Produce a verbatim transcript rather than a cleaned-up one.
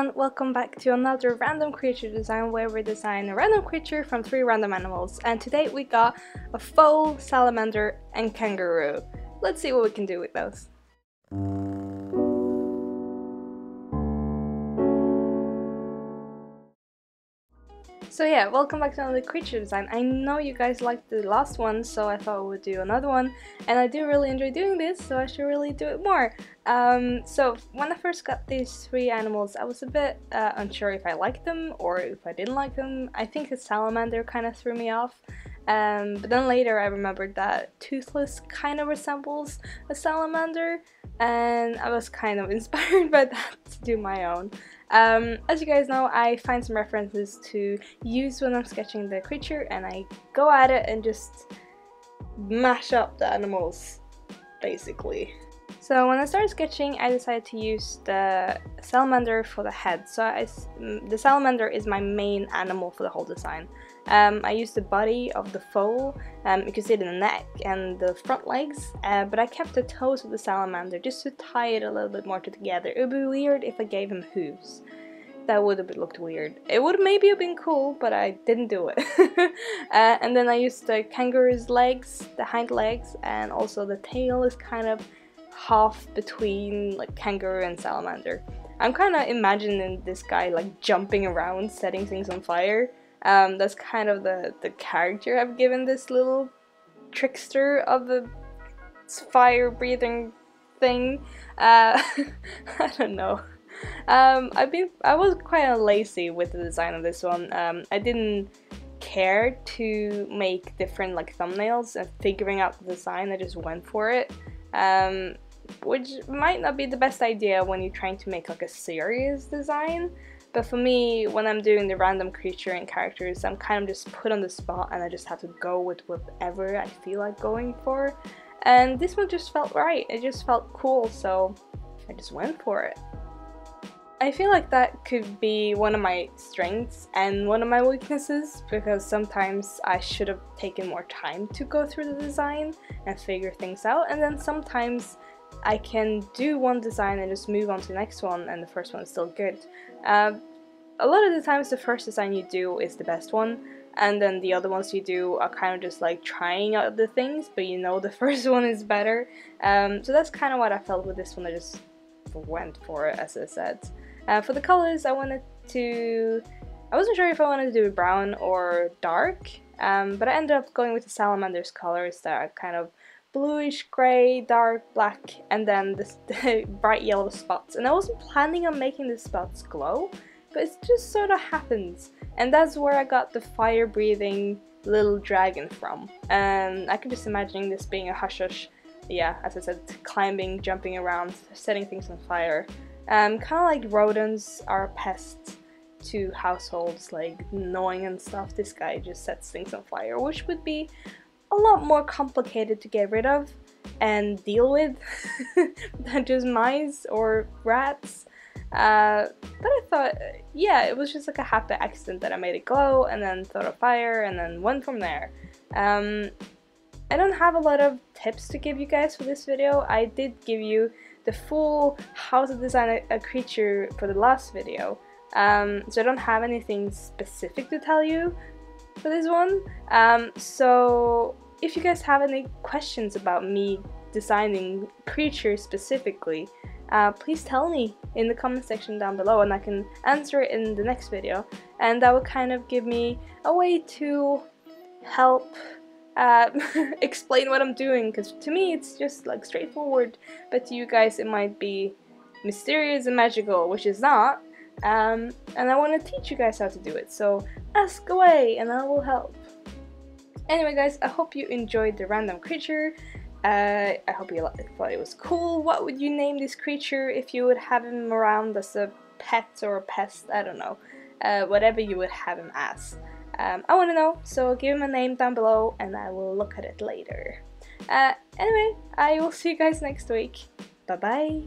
everyone, welcome back to another random creature design where we design a random creature from three random animals, and today we got a foal, salamander and kangaroo. Let's see what we can do with those. So yeah, welcome back to another creature design. I know you guys liked the last one, so I thought we would do another one, and I do really enjoy doing this, so I should really do it more. Um, so when I first got these three animals, I was a bit uh, unsure if I liked them or if I didn't like them. I think the salamander kind of threw me off, um, but then later I remembered that Toothless kind of resembles a salamander, and I was kind of inspired by that to do my own. Um, as you guys know, I find some references to use when I'm sketching the creature, and I go at it and just mash up the animals, basically. So when I started sketching, I decided to use the salamander for the head. So I, the salamander is my main animal for the whole design. Um, I used the body of the foal, um, you can see the neck and the front legs, uh, but I kept the toes of the salamander just to tie it a little bit more together. It would be weird if I gave him hooves. That would have looked weird. It would maybe have been cool, but I didn't do it. uh, and then I used the kangaroo's legs, the hind legs, and also the tail is kind of half between like kangaroo and salamander. I'm kind of imagining this guy like jumping around, setting things on fire. Um, that's kind of the, the character I've given this little trickster of a fire-breathing thing. Uh, I don't know. Um, I've been I was quite lazy with the design of this one. Um, I didn't care to make different like thumbnails and figuring out the design. I just went for it. Um, which might not be the best idea when you're trying to make like a serious design. But for me, when I'm doing the random creature and characters, I'm kind of just put on the spot and I just have to go with whatever I feel like going for. And this one just felt right, it just felt cool, so I just went for it. I feel like that could be one of my strengths and one of my weaknesses, because sometimes I should have taken more time to go through the design and figure things out, and then sometimes I can do one design and just move on to the next one, and the first one is still good. Uh, a lot of the times the first design you do is the best one, and then the other ones you do are kind of just like trying out the things, but you know the first one is better. Um, so that's kind of what I felt with this one. I just went for it, as I said. Uh, for the colors, I wanted to... I wasn't sure if I wanted to do brown or dark, um, but I ended up going with the salamander's colors that are kind of bluish grey, dark, black, and then this, the bright yellow spots. And I wasn't planning on making the spots glow, but it just sort of happens. And that's where I got the fire-breathing little dragon from. And um, I could just imagine this being a hush-hush, yeah, as I said, climbing, jumping around, setting things on fire. Um, kind of like rodents are pests to households, like gnawing and stuff. This guy just sets things on fire, which would be a lot more complicated to get rid of and deal with than just mice or rats. Uh, but I thought, yeah, it was just like a happy accident that I made it glow and then thought of fire and then went from there. Um, I don't have a lot of tips to give you guys for this video. I did give you the full how to design a, a creature for the last video, um, so I don't have anything specific to tell you for this one. Um, so if you guys have any questions about me designing creatures specifically, uh, please tell me in the comment section down below and I can answer it in the next video, and that will kind of give me a way to help uh, explain what I'm doing, because to me it's just like straightforward, but to you guys it might be mysterious and magical, which is not. Um, and I want to teach you guys how to do it, so ask away and I will help. Anyway guys, I hope you enjoyed the random creature. Uh, I hope you thought it was cool. What would you name this creature if you would have him around as a pet or a pest? I don't know. Uh, whatever you would have him as. Um, I want to know, so give him a name down below and I will look at it later. Uh, anyway, I will see you guys next week. Bye bye!